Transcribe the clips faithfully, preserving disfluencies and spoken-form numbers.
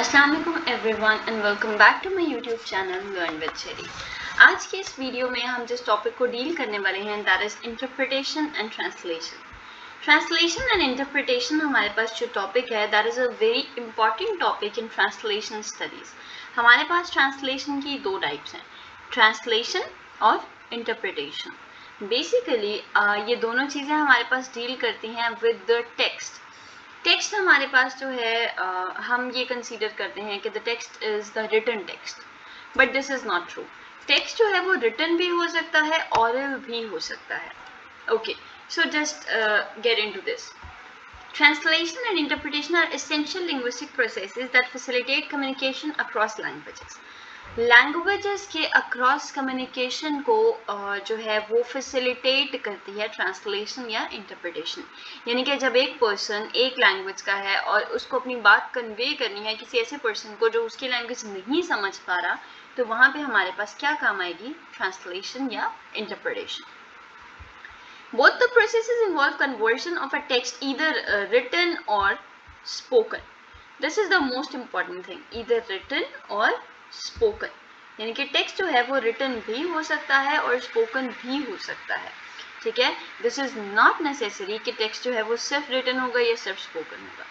Assalamualaikum everyone and welcome back to my YouTube channel Learn with Sherry। आज के इस video में हम जिस टॉपिक को डील करने वाले हैं that is interpretation and translation. Translation and interpretation हमारे पास जो टॉपिक है that is a very important topic in translation studies. हमारे पास ट्रांसलेशन की दो टाइप्स हैं, ट्रांसलेशन और इंटरप्रिटेशन। बेसिकली ये दोनों चीज़ें हमारे पास डील करती हैं विद द टेक्स्ट। टेक्स्ट हमारे पास जो है uh, हम ये कंसीडर करते हैं कि the text is the written text, but this is not true. Text जो है वो रिटन भी हो सकता है, ऑरल भी हो सकता है। Okay, so just get into this. Translation and interpretation are essential linguistic processes that facilitate communication across languages। Languages के अक्रॉस कम्युनिकेशन को जो है वो फैसिलिटेट करती है ट्रांसलेशन या इंटरप्रिटेशन। यानी कि जब एक पर्सन एक लैंग्वेज का है और उसको अपनी बात कन्वे करनी है किसी ऐसे पर्सन को जो उसकी लैंग्वेज नहीं समझ पा रहा, तो वहाँ पे हमारे पास क्या काम आएगी? ट्रांसलेशन या interpretation. Both the processes involve conversion of a text either written or spoken. This is the most important thing, either written or spoken. यानी कि टेक्स्ट जो है वो रिटन भी हो सकता है और स्पोकन भी हो सकता है। ठीक है, दिस इज नॉट नेसेसरी कि टेक्स्ट जो है वो सिर्फ रिटन होगा या सिर्फ स्पोकन होगा।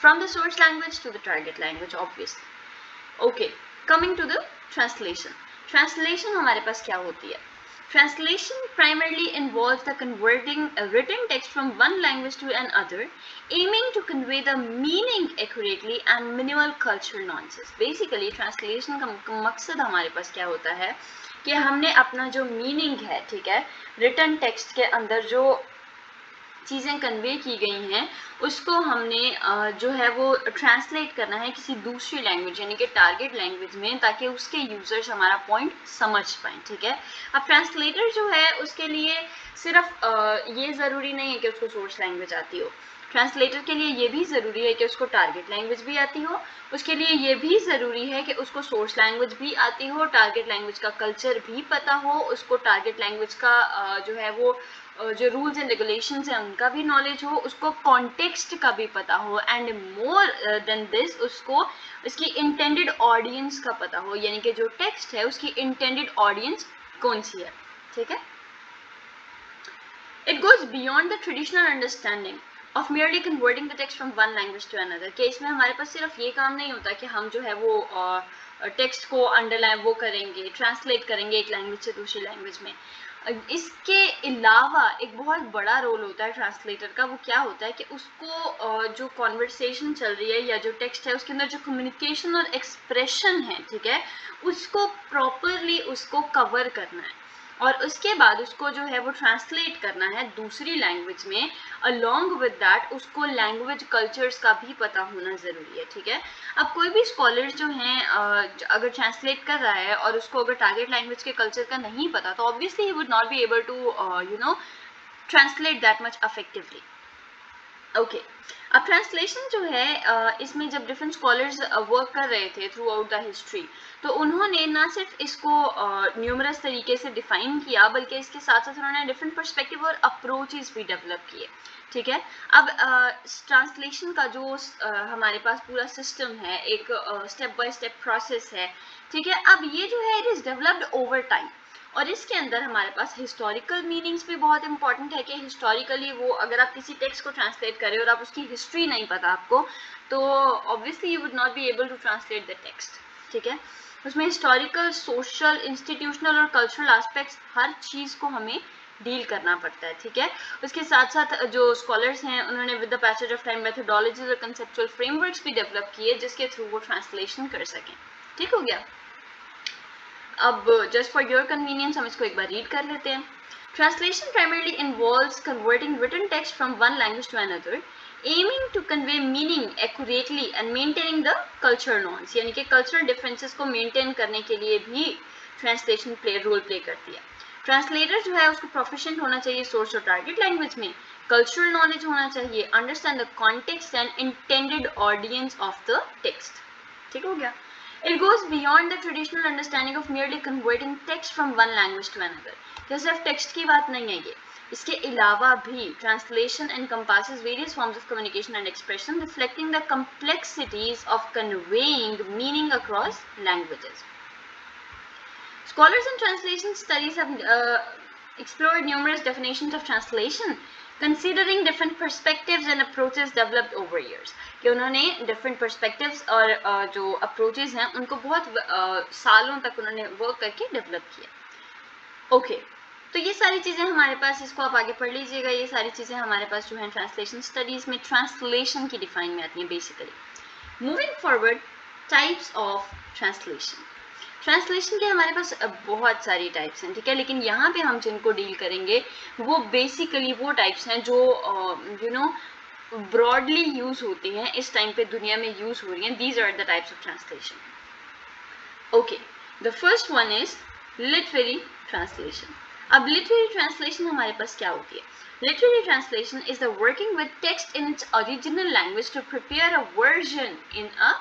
From the source language to the target language obviously. Okay, coming to the translation. Translation हमारे पास क्या होती है? Translation primarily involves the converting a written text from one language to another, aiming to convey the meaning accurately and minimal cultural nuances। Basically, translation का मकसद हमारे पास क्या होता है कि हमने अपना जो meaning है, ठीक है, written text के अंदर जो चीज़ें कन्वे की गई हैं उसको हमने जो है वो ट्रांसलेट करना है किसी दूसरी लैंग्वेज यानी कि टारगेट लैंग्वेज में, ताकि उसके यूजर्स हमारा पॉइंट समझ पाएँ। ठीक है, अब ट्रांसलेटर जो है उसके लिए सिर्फ ये ज़रूरी नहीं है कि उसको सोर्स लैंग्वेज आती हो। ट्रांसलेटर के लिए ये भी ज़रूरी है कि उसको टारगेट लैंग्वेज भी आती हो। उसके लिए ये भी ज़रूरी है कि उसको सोर्स लैंग्वेज भी आती हो, टारगेट लैंग्वेज का कल्चर भी पता हो, उसको टारगेट लैंग्वेज का जो है वो जो रूल्स एंड रेगुलेशंस हैं उनका भी नॉलेज हो, उसको कॉन्टेक्स्ट का भी पता हो, एंड मोर देन दिस उसको इसकी इंटेंडेड ऑडियंस का पता हो। यानी कि जो टेक्स्ट है उसकी इंटेंडेड ऑडियंस कौन सी है। ठीक है, it goes beyond the traditional understanding of merely converting the text from one language to another. कि इसमें हमारे पास सिर्फ ये काम नहीं होता कि हम जो है वो टेक्स्ट uh, को अंडरलाइन वो करेंगे, ट्रांसलेट करेंगे एक लैंग्वेज से दूसरी लैंग्वेज में। इसके अलावा एक बहुत बड़ा रोल होता है ट्रांसलेटर का। वो क्या होता है कि उसको जो कॉन्वर्सेशन चल रही है या जो टेक्स्ट है उसके अंदर जो कम्युनिकेशन और एक्सप्रेशन है, ठीक है, उसको प्रॉपरली उसको कवर करना है और उसके बाद उसको जो है वो ट्रांसलेट करना है दूसरी लैंग्वेज में। अलॉन्ग विद दैट उसको लैंग्वेज कल्चर्स का भी पता होना ज़रूरी है। ठीक है, अब कोई भी स्कॉलर्स जो हैं अगर ट्रांसलेट कर रहा है और उसको अगर टारगेट लैंग्वेज के कल्चर का नहीं पता, तो obviously he would not be able to you know translate that much effectively. Okay, अब ट्रांसलेशन जो है इसमें जब डिफरेंट स्कॉलर्स वर्क कर रहे थे थ्रू आउट द हिस्ट्री, तो उन्होंने ना सिर्फ इसको न्यूमरस तरीके से डिफाइन किया बल्कि इसके साथ साथ उन्होंने डिफरेंट पर्सपेक्टिव और अप्रोचेस भी डेवलप किए। ठीक है, अब ट्रांसलेशन का जो हमारे पास पूरा सिस्टम है एक स्टेप बाय स्टेप प्रोसेस है। ठीक है, अब ये जो है it is developed over time और इसके अंदर हमारे पास हिस्टोरिकल मीनिंग्स भी बहुत इंपॉर्टेंट है कि हिस्टोरिकली वो अगर आप किसी टेक्स्ट को ट्रांसलेट करें और आप उसकी हिस्ट्री नहीं पता आपको, तो obviously you would not be able to translate the text. ठीक है, उसमें हिस्टोरिकल, सोशल, इंस्टीट्यूशनल और कल्चरल एस्पेक्ट्स हर चीज़ को हमें डील करना पड़ता है। ठीक है, उसके साथ साथ जो स्कॉलर्स हैं उन्होंने with the passage of time methodologies और कंसेप्चुअल फ्रेमवर्क्स भी डेवलप किए जिसके थ्रू वो ट्रांसलेशन कर सकें। ठीक हो गया, अब जस्ट फॉर योर कन्वीनियंस हम इसको एक बार रीड कर लेते हैं। Translation primarily involves converting written text from one language to another, aiming to convey meaning accurately and maintaining the culture norms. यानी कि कल्चरल डिफरेंसेस को मेंटेन करने के लिए भी ट्रांसलेशन प्ले रोल प्ले करती है। ट्रांसलेटर जो है उसको प्रोफिशिएंट होना चाहिए सोर्स और टारगेट लैंग्वेज में, कल्चरल नॉलेज होना चाहिए, understand the context and intended audience of the text. ठीक हो गया, it goes beyond the traditional understanding of merely converting text from one language to another. सिर्फ टेक्स्ट की बात नहीं है ये, इसके अलावा भी translation encompasses various forms of communication and expression reflecting the complexities of conveying meaning across languages. Scholars in translation studies have uh, explored numerous definitions of translation, considering different perspectives and approaches developed over years. कि उन्होंने different perspectives और uh, जो approaches हैं उनको बहुत uh, सालों तक उन्होंने work करके develop किया. Okay, तो ये सारी चीज़ें हमारे पास, इसको आप आगे पढ़ लीजिएगा. ये सारी चीज़ें हमारे पास जो हैं translation studies में translation की definition में आती हैं basically. Moving forward, types of translation. Translation के हमारे पास बहुत सारी टाइप्स हैं, ठीक है, लेकिन यहाँ पे हम जिनको डील करेंगे वो बेसिकली वो टाइप्स हैं जो यू नो ब्रॉडली यूज़ होती हैं, इस टाइम पे दुनिया में यूज़ हो रही हैं. These are the types of translation. Okay, the first one is literary translation. अब लिटरेरी ट्रांसलेशन हमारे पास क्या होती है? Literary translation is the working with text in its original language to prepare a version in a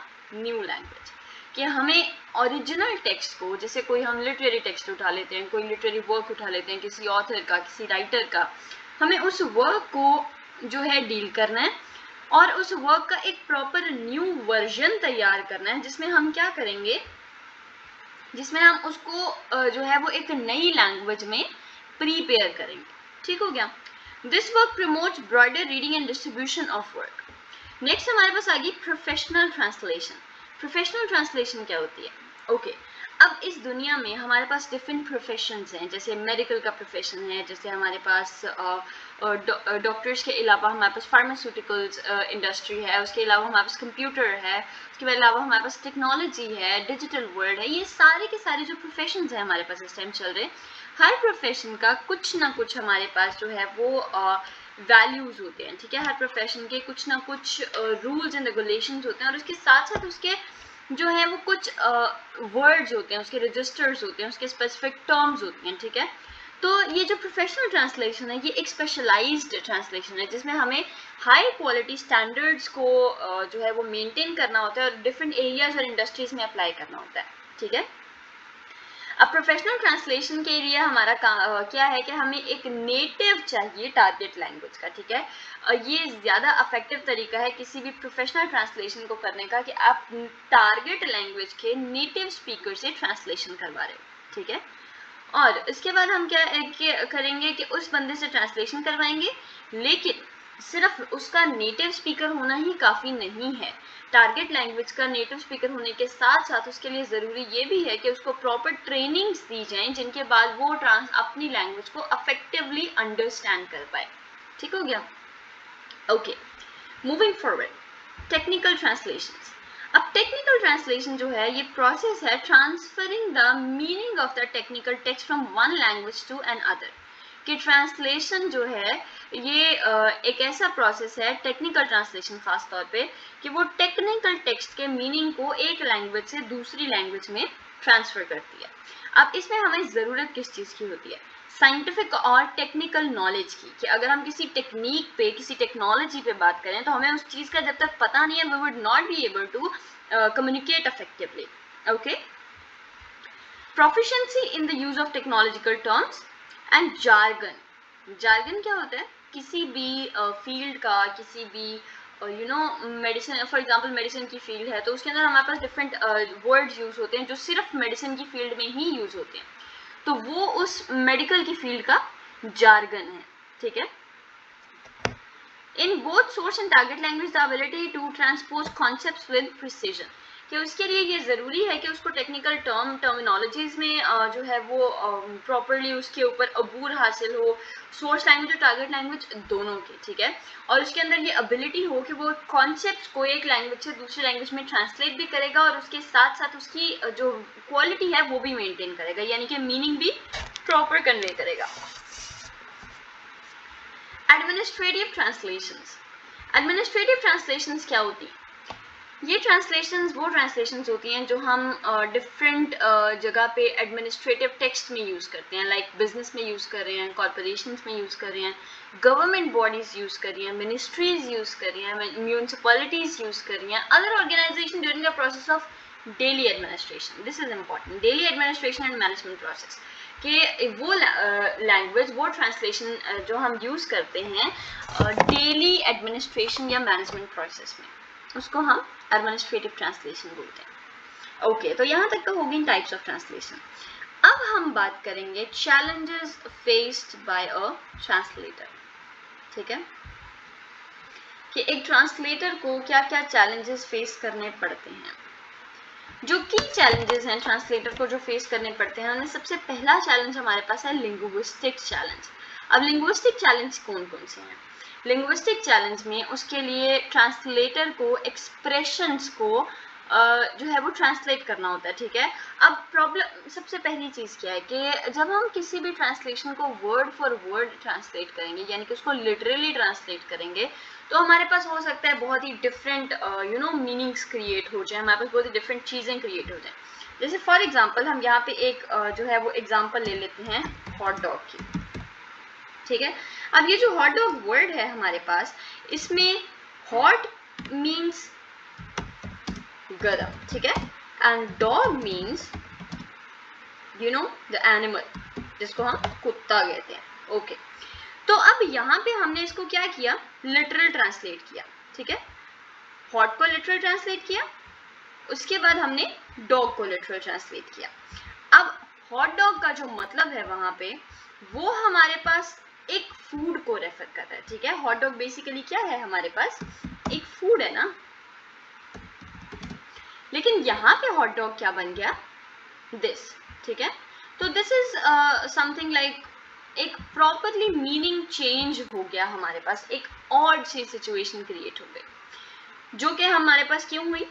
new language. कि हमें original text को, जैसे कोई हम लिटरेरी टेक्स्ट उठा लेते हैं, कोई लिटरेरी वर्क उठा लेते हैं किसी ऑथर का, किसी राइटर का, हमें उस वर्क को जो है डील करना है और उस वर्क का एक प्रॉपर न्यू वर्जन तैयार करना है, जिसमें हम क्या करेंगे, जिसमें हम उसको जो है वो एक नई लैंग्वेज में प्रिपेयर करेंगे. ठीक हो गया. This work promotes broader reading and distribution of work. Next हमारे पास आ गई प्रोफेशनल ट्रांसलेशन. प्रोफेशनल ट्रांसलेशन क्या होती है? Okay okay. अब इस दुनिया में हमारे पास डिफरेंट प्रोफेशंस हैं, जैसे मेडिकल का प्रोफेशन है, जैसे हमारे पास डॉक्टर्स के अलावा हमारे पास फार्मास्यूटिकल्स इंडस्ट्री है, उसके अलावा हमारे पास कंप्यूटर है, उसके अलावा हमारे पास टेक्नोलॉजी है, डिजिटल वर्ल्ड है. ये सारे के सारे जो प्रोफेशंस हैं हमारे पास इस टाइम चल रहे, हर प्रोफेशन का कुछ ना कुछ हमारे पास जो है वो वैल्यूज uh, होते हैं, ठीक है. हर प्रोफेशन के कुछ ना कुछ रूल्स एंड रेगुलेशंस होते हैं और उसके साथ साथ उसके जो है वो कुछ वर्ड्स uh, होते हैं, उसके रजिस्टर्स होते हैं, उसके स्पेसिफिक टर्म्स होती हैं, ठीक है. तो ये जो प्रोफेशनल ट्रांसलेशन है, ये एक स्पेशलाइज्ड ट्रांसलेशन है जिसमें हमें हाई क्वालिटी स्टैंडर्ड्स को uh, जो है वो मेंटेन करना होता है और डिफरेंट एरियाज और इंडस्ट्रीज में अप्लाई करना होता है, ठीक है. अब प्रोफेशनल ट्रांसलेशन के लिए हमारा uh, क्या है कि हमें एक नेटिव चाहिए टारगेट लैंग्वेज का, ठीक है. uh, ये ज़्यादा अफेक्टिव तरीका है किसी भी प्रोफेशनल ट्रांसलेशन को करने का कि आप टारगेट लैंग्वेज के नेटिव स्पीकर से ट्रांसलेशन करवा रहे हो, ठीक है. और इसके बाद हम क्या करेंगे कि उस बंदे से ट्रांसलेशन करवाएंगे, लेकिन सिर्फ उसका नेटिव स्पीकर होना ही काफ़ी नहीं है. टारगेट लैंग्वेज का नेटिव स्पीकर होने के साथ साथ उसके लिए ज़रूरी ये भी है कि उसको प्रॉपर ट्रेनिंग्स दी जाएं, जिनके बाद वो ट्रांस अपनी लैंग्वेज को अफेक्टिवली अंडरस्टैंड कर पाए. ठीक हो गया. Okay, moving forward, technical translations. अब टेक्निकल ट्रांसलेशन जो है, ये प्रोसेस है transferring the meaning of the technical text from one language to another. कि ट्रांसलेशन जो है ये एक ऐसा प्रोसेस है, टेक्निकल ट्रांसलेशन खास तौर पे, कि वो टेक्निकल टेक्स्ट के मीनिंग को एक लैंग्वेज से दूसरी लैंग्वेज में ट्रांसफ़र करती है. अब इसमें हमें ज़रूरत किस चीज़ की होती है? साइंटिफिक और टेक्निकल नॉलेज की. कि अगर हम किसी टेक्निक पे, किसी टेक्नोलॉजी पे बात करें तो हमें उस चीज़ का जब तक पता नहीं है, we would not be able to communicate effectively. Okay, proficiency in the use of technological terms and jargon. Jargon क्या होता है? किसी भी फील्ड uh, का, किसी भी you know medicine, for example medicine की फील्ड है तो उसके अंदर हमारे पास डिफरेंट वर्ड्स यूज़ होते हैं जो सिर्फ मेडिसिन की फील्ड में ही यूज़ होते हैं, तो वो उस मेडिकल की फील्ड का जार्गन है, ठीक है. In both source and target language the ability to transpose concepts with precision. कि उसके लिए ये ज़रूरी है कि उसको टेक्निकल टर्म टर्मिनोलॉजीज़ में जो है वो प्रॉपरली उसके ऊपर अबूर हासिल हो, सोर्स लैंग्वेज और टारगेट लैंग्वेज दोनों के, ठीक है. और उसके अंदर ये एबिलिटी हो कि वो कॉन्सेप्ट्स को एक लैंग्वेज से दूसरी लैंग्वेज में ट्रांसलेट भी करेगा और उसके साथ साथ उसकी जो क्वालिटी है वो भी मेनटेन करेगा, यानी कि मीनिंग भी प्रॉपर कन्वे करेगा. Administrative translations. एडमिनिस्ट्रेटिव ट्रांसलेशंस क्या होती है? ये ट्रांसलेशंस वो ट्रांसलेशंस होती हैं जो हम डिफरेंट uh, uh, जगह पे एडमिनिस्ट्रेटिव टेक्स्ट में यूज़ करते हैं, लाइक like बिजनेस में यूज़ कर रहे हैं, कॉरपोरेशंस में यूज़ कर रहे हैं, गवर्नमेंट बॉडीज़ यूज़ कर रही हैं, मिनिस्ट्रीज़ यूज़ कर रही हैं, म्यूनसिपलिटीज़ यूज़ कर रही हैं, other organization during the process of daily administration. This is important. Daily administration and management process कि वो लैंग्वेज वो ट्रांसलेशन जो हम यूज़ करते हैं डेली एडमिनिस्ट्रेशन या मैनेजमेंट प्रोसेस में, उसको हम एडमिनिस्ट्रेटिव ट्रांसलेशन बोलते हैं। ओके okay, तो यहाँ तक तो होगी टाइप्स ऑफ ट्रांसलेशन। अब हम बात करेंगे challenges faced by a translator, ठीक है, कि एक ट्रांसलेटर को क्या क्या चैलेंजेस फेस करने पड़ते हैं। जो की चैलेंजेस हैं ट्रांसलेटर को जो फेस करने पड़ते हैं, उनमें सबसे पहला चैलेंज हमारे पास है लिंग्विस्टिक चैलेंज। अब लिंग्विस्टिक चैलेंज कौन कौन से हैं? लिंग्विस्टिक चैलेंज में उसके लिए ट्रांसलेटर को एक्सप्रेशंस को Uh, जो है वो ट्रांसलेट करना होता है, ठीक है। अब प्रॉब्लम सबसे पहली चीज़ क्या है कि जब हम किसी भी ट्रांसलेशन को वर्ड फॉर वर्ड ट्रांसलेट करेंगे, यानी कि उसको लिटरली ट्रांसलेट करेंगे, तो हमारे पास हो सकता है बहुत ही different you know meanings create हो जाए, हमारे पास बहुत ही डिफरेंट चीज़ें क्रिएट हो जाए। जैसे फॉर एग्जांपल हम यहाँ पे एक uh, जो है वो एग्जांपल ले लेते हैं हॉट डॉग की, ठीक है। अब ये जो हॉट डॉग वर्ड है हमारे पास, इसमें हॉट मीन्स गरम, ठीक है, and dog means you know the animal, जिसको हम कुत्ता कहते हैं। Okay okay. तो अब यहाँ पे हमने इसको क्या किया, लिटरल ट्रांसलेट किया, ठीक है। हॉट को लिटरल ट्रांसलेट किया, उसके बाद हमने डॉग को लिटरल ट्रांसलेट किया। अब हॉट डॉग का जो मतलब है वहाँ पे, वो हमारे पास एक फूड को रेफर कर रहा है, ठीक है। हॉट डॉग बेसिकली क्या है हमारे पास, एक फूड है ना, लेकिन यहाँ पे हॉट डॉग क्या बन गया, दिस, ठीक है। तो दिस इज समथिंग लाइक एक प्रॉपरली मीनिंग चेंज हो गया हमारे पास, एक ऑड सी सिचुएशन क्रिएट हो गई, जो कि हमारे पास क्यों हुई,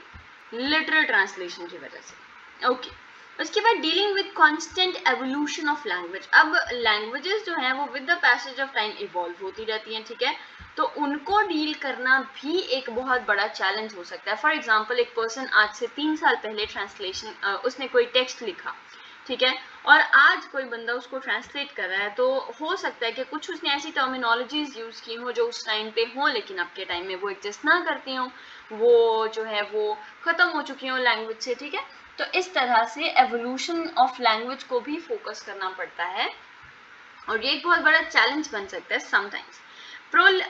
लिटरल ट्रांसलेशन की वजह से। Okay okay. उसके बाद dealing with constant evolution of language. अब लैंग्वेजेस जो हैं वो with the passage of time evolve होती रहती हैं, ठीक है, तो उनको डील करना भी एक बहुत बड़ा चैलेंज हो सकता है। फॉर एग्जांपल एक पर्सन आज से तीन साल पहले ट्रांसलेशन, उसने कोई टेक्स्ट लिखा, ठीक है, और आज कोई बंदा उसको ट्रांसलेट कर रहा है, तो हो सकता है कि कुछ उसने ऐसी टर्मिनोलॉजीज यूज़ की हो जो उस टाइम पे हो, लेकिन अब के टाइम में वो एग्जिस्ट ना करती हों, वो जो है वो ख़त्म हो चुकी हों लैंग्वेज से, ठीक है। तो इस तरह से एवोल्यूशन ऑफ लैंग्वेज को भी फोकस करना पड़ता है, और ये एक बहुत बड़ा चैलेंज बन सकता है समटाइम्स। प्रोल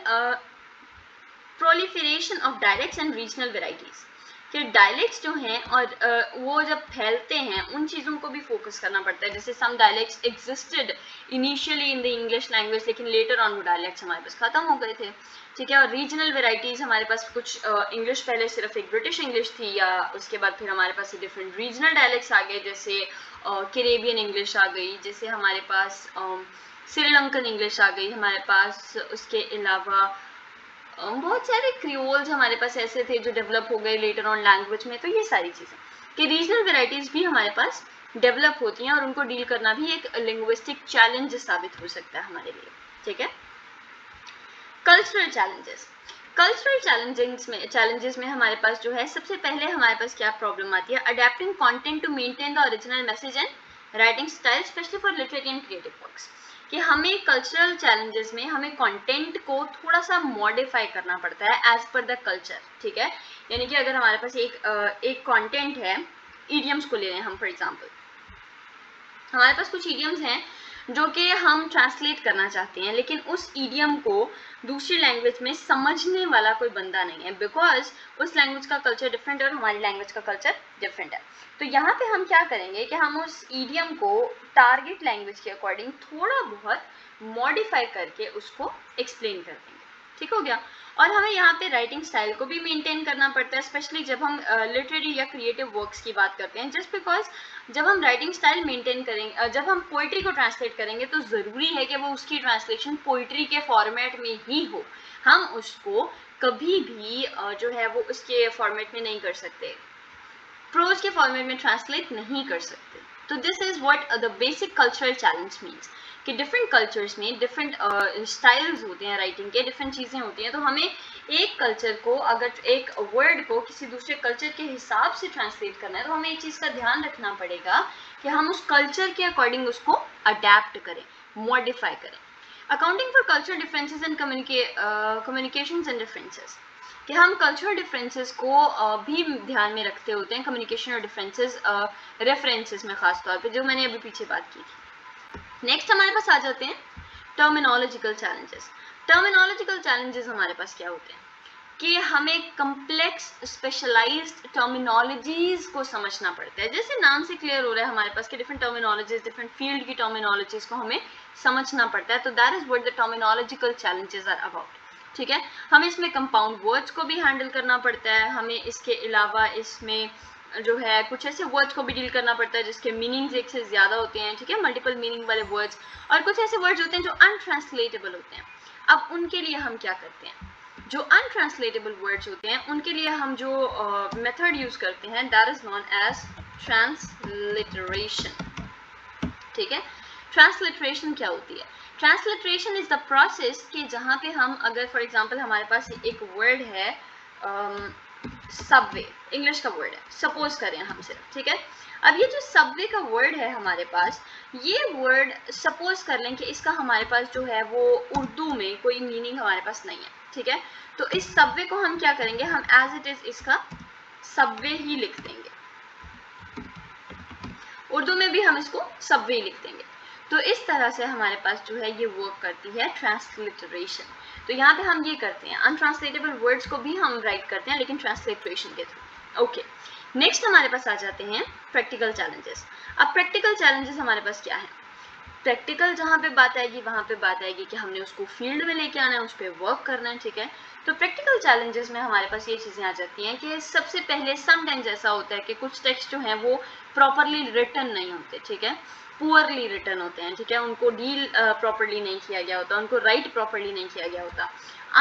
proliferation of dialects and regional varieties, कि डायलेक्ट्स जो हैं और uh, वो जब फैलते हैं उन चीज़ों को भी फोकस करना पड़ता है। जैसे some dialects existed initially in the English language, लेकिन लेटर ऑन वो डायलेक्ट्स हमारे पास ख़त्म हो गए थे, ठीक है। और रीजनल वेराइटीज़ हमारे पास कुछ इंग्लिश uh, पहले सिर्फ एक ब्रिटिश इंग्लिश थी, या उसके बाद फिर हमारे पास डिफरेंट रीजनल डायलेक्ट्स आ गए, जैसे कैरेबियन uh, इंग्लिश आ गई, जैसे हमारे पास श्रीलंकन um, इंग्लिश आ गई हमारे पास। उसके अलावा बहुत सारे क्रियोल्स हमारे पास ऐसे थे जो डेवलप हो गए लेटर ऑन लैंग्वेज में। तो ये सारी चीज़ें कि रीजनल वेराइटीज़ भी हमारे पास डेवलप होती हैं, और उनको डील करना भी एक लिंग्विस्टिक चैलेंज साबित हो सकता है हमारे लिए, ठीक है। कल्चरल चैलेंजेस, कल्चरल चैलेंजेस में चैलेंजेस में हमारे पास जो है सबसे पहले हमारे पास क्या प्रॉब्लम आती है, adapting content to maintain the original message and writing style specially for literary and creative works, कि हमें कल्चरल चैलेंजेस में हमें कंटेंट को थोड़ा सा मॉडिफाई करना पड़ता है एज पर द कल्चर, ठीक है। यानी कि अगर हमारे पास एक एक कंटेंट है, इडियम्स को ले रहे हैं हम फॉर एग्जांपल, हमारे पास कुछ इडियम्स हैं जो कि हम ट्रांसलेट करना चाहते हैं, लेकिन उस इडियम को दूसरी लैंग्वेज में समझने वाला कोई बंदा नहीं है, बिकॉज उस लैंग्वेज का कल्चर डिफरेंट है और हमारी लैंग्वेज का कल्चर डिफरेंट है। तो यहाँ पे हम क्या करेंगे कि हम उस इडियम को टारगेट लैंग्वेज के अकॉर्डिंग थोड़ा बहुत मॉडिफाई करके उसको एक्सप्लेन कर देंगे, ठीक हो गया। और हमें यहाँ पे राइटिंग स्टाइल को भी मेंटेन करना पड़ता है, स्पेशली जब हम लिटरेरी uh, या क्रिएटिव वर्क्स की बात करते हैं, जस्ट बिकॉज जब हम राइटिंग स्टाइल मेंटेन करेंगे, जब हम पोइट्री को ट्रांसलेट करेंगे तो ज़रूरी है कि वो उसकी ट्रांसलेशन पोइट्री के फॉर्मेट में ही हो। हम उसको कभी भी uh, जो है वो उसके फॉर्मेट में नहीं कर सकते, प्रोज के फॉर्मेट में ट्रांसलेट नहीं कर सकते। तो this is what the basic cultural challenge means, कि डिफरेंट कल्चर्स में डिफरेंट स्टाइल्स uh, होते हैं राइटिंग के, डिफरेंट चीज़ें होती हैं, तो हमें एक कल्चर को, अगर एक वर्ड को किसी दूसरे कल्चर के हिसाब से ट्रांसलेट करना है, तो हमें एक चीज़ का ध्यान रखना पड़ेगा कि हम उस कल्चर के अकॉर्डिंग उसको अडेप्ट करें, मॉडिफाई करें। Accounting for cultural differences and communications and differences, कि हम कल्चरल डिफरेंसेस को भी ध्यान में रखते होते हैं, कम्युनिकेशन और डिफरेंसेस रेफरेंसेस में खासतौर पर, जो मैंने अभी पीछे बात की थी। नेक्स्ट हमारे पास आ जाते हैं टर्मिनोलॉजिकल चैलेंजेस। टर्मिनोलॉजिकल चैलेंजेस हमारे पास क्या होते हैं कि हमें कम्प्लेक्स स्पेशलाइज्ड टर्मिनोलॉजीज को समझना पड़ता है। जैसे नाम से क्लियर हो रहा है हमारे पास कि डिफरेंट टर्मिनोलॉजीज, डिफरेंट फील्ड की टर्मिनोलॉजीज को हमें समझना पड़ता है। तो that is what the terminological challenges are about. ठीक है, हमें इसमें कंपाउंड वर्ड्स को भी हैंडल करना पड़ता है, हमें इसके अलावा इसमें जो है कुछ ऐसे वर्ड्स को भी डील करना पड़ता है जिसके मीनिंग्स एक से ज़्यादा होते हैं। ठीक है, मल्टीपल मीनिंग वाले वर्ड्स, और कुछ ऐसे वर्ड्स होते हैं जो अनट्रांसलेटेबल होते हैं। अब उनके लिए हम क्या करते हैं, जो अनट्रांसलेटेबल वर्ड्स होते हैं उनके लिए हम जो मेथड uh, यूज करते हैं that is known as transliteration. ठीक है, ट्रांसलिटरेशन क्या होती है? ट्रांसलिटरेशन इज द प्रोसेस कि जहाँ पे हम अगर फॉर एग्जांपल हमारे पास एक वर्ड है सबवे, इंग्लिश का वर्ड है सपोज करें हम सिर्फ। ठीक है, अब ये जो सबवे का वर्ड है हमारे पास, ये वर्ड सपोज कर लें कि इसका हमारे पास जो है वो उर्दू में कोई मीनिंग हमारे पास नहीं है। ठीक है, तो इस सबवे को हम क्या करेंगे, हम एज इट इज इसका सबवे ही लिख देंगे, उर्दू में भी हम इसको सबवे लिख देंगे। तो इस तरह से हमारे पास जो है ये वर्क करती है ट्रांसलिटरेशन। तो यहाँ पे हम ये करते हैं, अनट्रांसलेटेबल वर्ड्स को भी हम राइट करते हैं लेकिन ट्रांसलिटरेशन के थ्रू। ओके, नेक्स्ट हमारे पास आ जाते हैं प्रैक्टिकल चैलेंजेस। अब प्रैक्टिकल चैलेंजेस हमारे पास क्या है? प्रैक्टिकल जहाँ पे बात आएगी वहाँ पे बात आएगी कि हमने उसको फील्ड में लेके आना है, उस पर वर्क करना है। ठीक है, तो प्रैक्टिकल चैलेंजेस में हमारे पास ये चीज़ें आ जाती हैं कि सबसे पहले समटाइम्स ऐसा होता है कि कुछ टेक्स्ट जो हैं वो प्रॉपरली रिटन नहीं होते। ठीक है, पुअरली रिटन होते हैं। ठीक है, उनको डील प्रॉपरली नहीं किया गया होता, उनको राइट प्रॉपरली नहीं किया गया होता,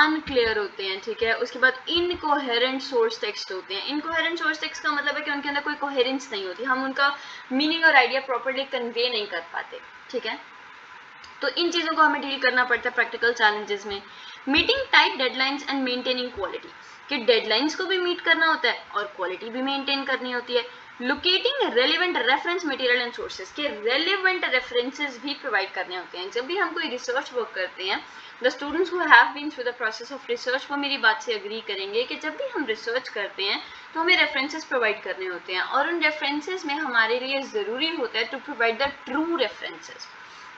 अनक्लियर होते हैं। ठीक है, उसके बाद इनकोहेरेंट सोर्स टेक्स्ट होते हैं। इनकोहेरेंट सोर्स टेक्स्ट का मतलब है कि उनके अंदर कोई कोहेरेंस नहीं होती, हम उनका मीनिंग और आइडिया प्रॉपरली कन्वे नहीं कर पाते। ठीक है, तो इन चीज़ों को हमें डील करना पड़ता है प्रैक्टिकल चैलेंजेस में। Meeting tight deadlines and maintaining quality, कि डेडलाइंस को भी मीट करना होता है और क्वालिटी भी मेंटेन करनी होती है। Locating relevant reference material and sources, के रेलिवेंट रेफरेंसेज भी प्रोवाइड करने होते हैं। जब भी हम कोई रिसर्च वर्क करते हैं, the students who have been through the process of research वो मेरी बात से अग्री करेंगे कि जब भी हम रिसर्च करते हैं तो हमें रेफरेंसेज प्रोवाइड करने होते हैं, और उन रेफरेंसेज में हमारे लिए ज़रूरी होता है to provide the true references.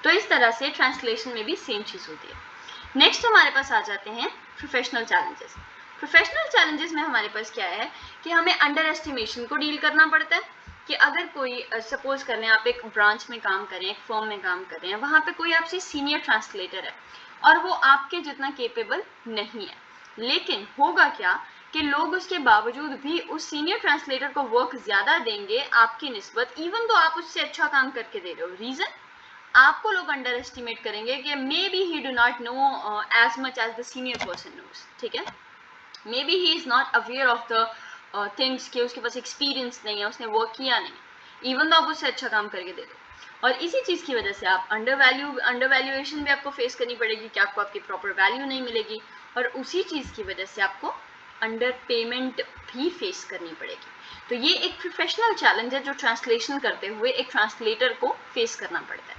तो इस तरह से ट्रांसलेशन में भी सेम चीज़ होती है। नेक्स्ट हमारे पास आ जाते हैं प्रोफेशनल चैलेंजेस। प्रोफेशनल चैलेंजेस में हमारे पास क्या है कि हमें अंडर एस्टिमेशन को डील करना पड़ता है। कि अगर कोई सपोज कर लें आप एक ब्रांच में काम करें, एक फर्म में काम कर रहे हैं, वहाँ पे कोई आपसे सीनियर ट्रांसलेटर है और वो आपके जितना केपेबल नहीं है, लेकिन होगा क्या कि लोग उसके बावजूद भी उस सीनियर ट्रांसलेटर को वर्क ज़्यादा देंगे आपकी निस्बत, इवन तो आप उससे अच्छा काम करके दे रहे हो। रीज़न, आपको लोग अंडर एस्टिमेट करेंगे कि maybe he do not know as much as the senior person knows. ठीक है, maybe he is not aware of the things, कि उसके पास एक्सपीरियंस नहीं है, उसने वर्क किया नहीं, इवन तो आप उससे अच्छा काम करके दे दो। और इसी चीज़ की वजह से आप अंडर वैल्यू अंडर वैल्यूएशन भी आपको फेस करनी पड़ेगी कि आपको आपकी प्रॉपर वैल्यू नहीं मिलेगी, और उसी चीज़ की वजह से आपको अंडर पेमेंट भी फेस करनी पड़ेगी। तो ये एक प्रोफेशनल चैलेंज है जो ट्रांसलेशन करते हुए एक ट्रांसलेटर को फेस करना पड़ता है।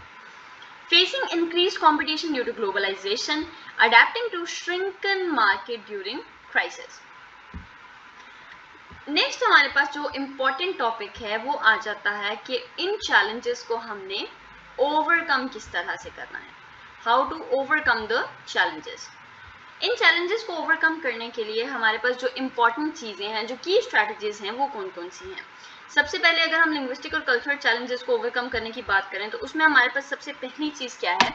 Facing increased competition due to globalization, adapting to shrinking market during crisis. Next हमारे पास जो important topic है वो आ जाता है कि इन challenges को हमने overcome किस तरह से करना है, how to overcome the challenges. In challenges को overcome करने के लिए हमारे पास जो important चीज़ें हैं, जो key strategies हैं, वो कौन कौन सी हैं? सबसे पहले अगर हम लिंग्विस्टिक और कल्चरल चैलेंजेस को ओवरकम करने की बात करें तो उसमें हमारे पास सबसे पहली चीज़ क्या है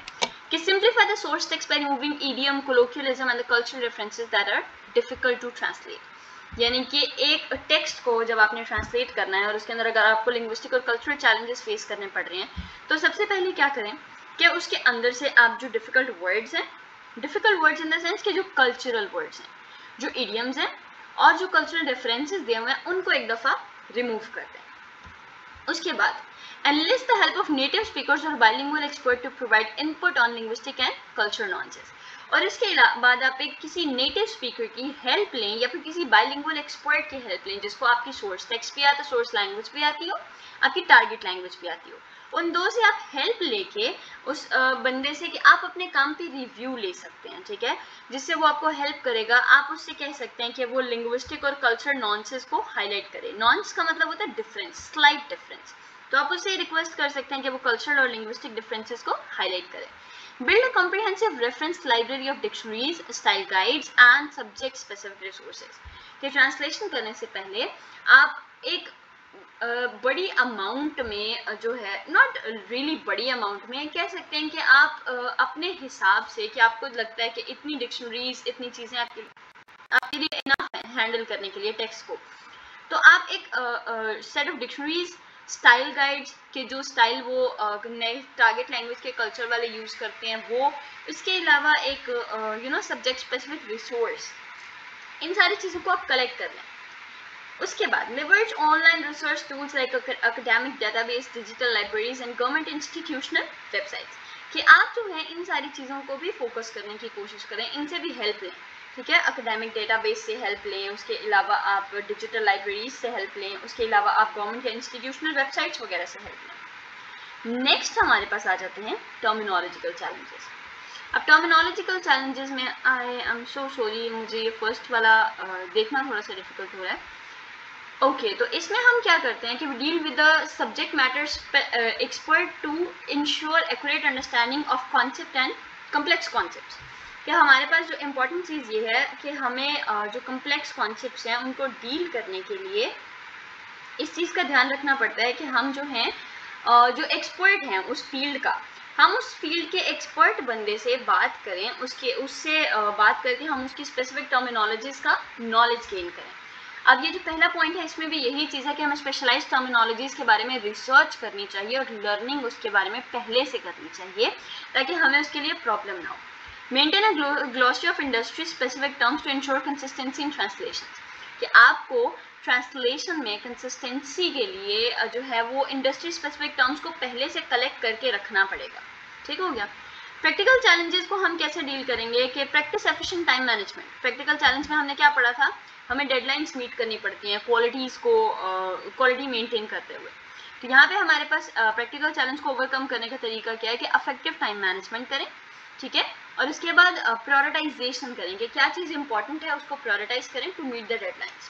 कि simplify the source text by removing idiom, colloquialism and the cultural references that are difficult to translate. यानी कि एक टेक्स्ट को जब आपने ट्रांसलेट करना है और उसके अंदर अगर आपको लिंग्विस्टिक और कल्चरल चैलेंजेस फेस करने पड़ रहे हैं तो सबसे पहले क्या करें कि उसके अंदर से आप जो डिफिकल्ट वर्ड्स हैं, difficult words in the sense कि जो कल्चरल वर्ड्स हैं, जो ईडियम्स हैं और जो कल्चरल रेफरेंसेज दिए हुए हैं, उनको एक दफ़ा रिमूव करते हैं। उसके बाद enlist the help of native speakers और bilingual expert to provide input on linguistic and cultural knowledges. और इसके बाद आप एक किसी नेटिव स्पीकर की हेल्प लें या फिर किसी बाइलिंगुअल एक्सपर्ट की हेल्प लें जिसको आपकी सोर्स टेक्स्ट भी आता, सोर्स लैंग्वेज भी आती हो, आपकी टारगेट लैंग्वेज भी आती हो। उन दो से आप हेल्प लेके उस बंदे से कि आप अपने काम पे रिव्यू ले सकते हैं। ठीक है, जिससे वो आपको हेल्प करेगा। आप उससे कह सकते हैं कि वो लिंग्विस्टिक और कल्चरल नॉन्सेस को हाईलाइट करे। नॉन्स का मतलब होता है डिफरेंस, स्लाइट डिफरेंस। तो आप उसे रिक्वेस्ट कर सकते हैं कि वो कल्चरल और लिंग्विस्टिक डिफरेंसेस को हाईलाइट करें. Build a comprehensive reference library of dictionaries, style guides and subject specific resources. तो ट्रांसलेशन करने से पहले आप एक बड़ी अमाउंट में जो है, नॉट रियली बड़ी अमाउंट में, कह सकते हैं कि आप अपने हिसाब से, कि आपको लगता है कि इतनी डिक्शनरीज, इतनी चीज़ें आपके आपके लिए इनफ है हैंडल करने के लिए टेक्स्ट को, तो आप एक set of dictionaries, style guides के जो स्टाइल वो नए टारगेट लैंग्वेज के कल्चर वाले यूज़ करते हैं वो, इसके अलावा एक you know subject specific resource, इन सारी चीज़ों को आप कलेक्ट कर लें. उसके बाद leverage online research tools like academic database, digital libraries and government institutional websites, कि आप जो है इन सारी चीज़ों को भी फोकस करने की कोशिश करें, इनसे भी हेल्प लें. ठीक है, एकेडमिक डेटाबेस से हेल्प लें, उसके अलावा आप डिजिटल लाइब्रेरीज से हेल्प लें, उसके अलावा आप गवर्नमेंट या इंस्टीट्यूशनल वेबसाइट्स वगैरह से हेल्प लें. नेक्स्ट हमारे पास आ जाते हैं टर्मिनोलॉजिकल चैलेंजेस. अब टर्मिनोलॉजिकल चैलेंजेस में आई एम सो सॉरी, मुझे ये फर्स्ट वाला देखना थोड़ा सा डिफिकल्ट हो रहा है. ओके okay, तो इसमें हम क्या करते हैं कि we deal with the subject matters expert to ensure accurate understanding of concept and complex concepts. कि हमारे पास जो इम्पॉर्टेंट चीज़ ये है कि हमें uh, जो कम्प्लेक्स कॉन्सेप्ट्स हैं उनको डील करने के लिए इस चीज़ का ध्यान रखना पड़ता है कि हम जो हैं uh, जो एक्सपर्ट हैं उस फील्ड का, हम उस फील्ड के एक्सपर्ट बंदे से बात करें, उसके उससे uh, बात करके हम उसकी स्पेसिफिक टर्मिनोलॉजीज़ का नॉलेज गेन करें. अब ये जो पहला पॉइंट है इसमें भी यही चीज़ है कि हमें स्पेशलाइज्ड टर्मिनोलॉजीज़ के बारे में रिसर्च करनी चाहिए और लर्निंग उसके बारे में पहले से करनी चाहिए ताकि हमें उसके लिए प्रॉब्लम ना हो. Maintain a glossary of industry specific terms to ensure consistency in translation. कि आपको ट्रांसलेशन में कंसिस्टेंसी के लिए जो है वो इंडस्ट्री स्पेसिफिक टर्म्स को पहले से कलेक्ट करके रखना पड़ेगा. ठीक हो गया. प्रैक्टिकल चैलेंजेस को हम कैसे डील करेंगे कि practice efficient time management. Practical challenge में हमने क्या पढ़ा था, हमें डेडलाइंस मीट करनी पड़ती हैं क्वालिटीज़ को, क्वालिटी मेंटेन करते हुए. तो यहाँ पे हमारे पास प्रैक्टिकल चैलेंज को ओवरकम करने का तरीका क्या है कि अफेक्टिव टाइम मैनेजमेंट करें. ठीक है, और उसके बाद प्रायोरिटाइजेशन करेंगे, क्या चीज़ इंपॉर्टेंट है उसको प्रायोरिटाइज करें to meet the deadlines.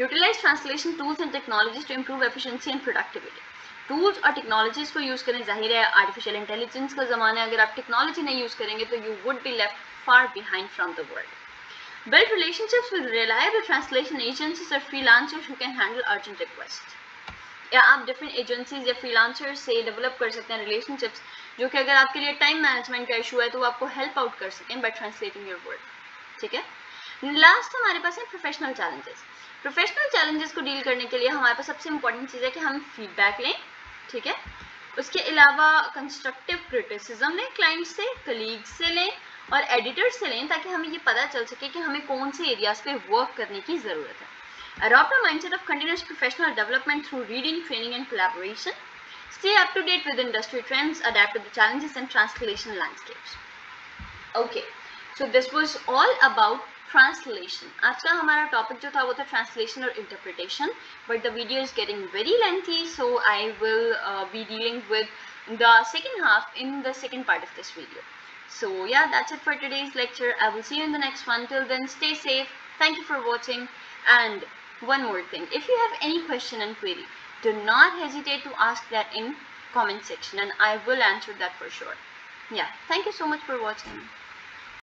Utilize translation tools and technologies to improve efficiency and productivity. Tools और टेक्नोलॉजीज़ को यूज़ करें. जाहिर है आर्टिफिशियल इंटेलिजेंस का ज़माना है, अगर आप टेक्नोलॉजी नहीं यूज़ करेंगे तो you would be left far behind from the world. Build relationships with reliable translation agencies or freelancers who can handle urgent requests. या आप different agencies या freelancers से develop कर सकते हैं relationships, जो कि अगर आपके लिए time management का issue है तो वो आपको help out कर सकते हैं by translating your word. ठीक है. Last हमारे पास है professional challenges. Professional challenges को deal करने के लिए हमारे पास सबसे important चीज़ है कि हम feedback लें. ठीक है. उसके अलावा constructive criticism लें client से, colleagues से लें और एडिटर्स से लें ताकि हमें ये पता चल सके कि हमें कौन से एरियाज पे वर्क करने की ज़रूरत है. Adopt a mindset of continuous professional development through reading, training and collaboration. Stay up to date with industry trends, adapt to the challenges and translation landscapes. Okay, so this was all about translation. आज का हमारा topic जो था वो था translation और interpretation, but the video is getting very lengthy, so I will be dealing with the second half in the second part of this video. So yeah, that's it for today's lecture. I will see you in the next one. Till then, stay safe. Thank you for watching. And one more thing, if you have any question and query, do not hesitate to ask that in comment section and I will answer that for sure. Yeah, thank you so much for watching.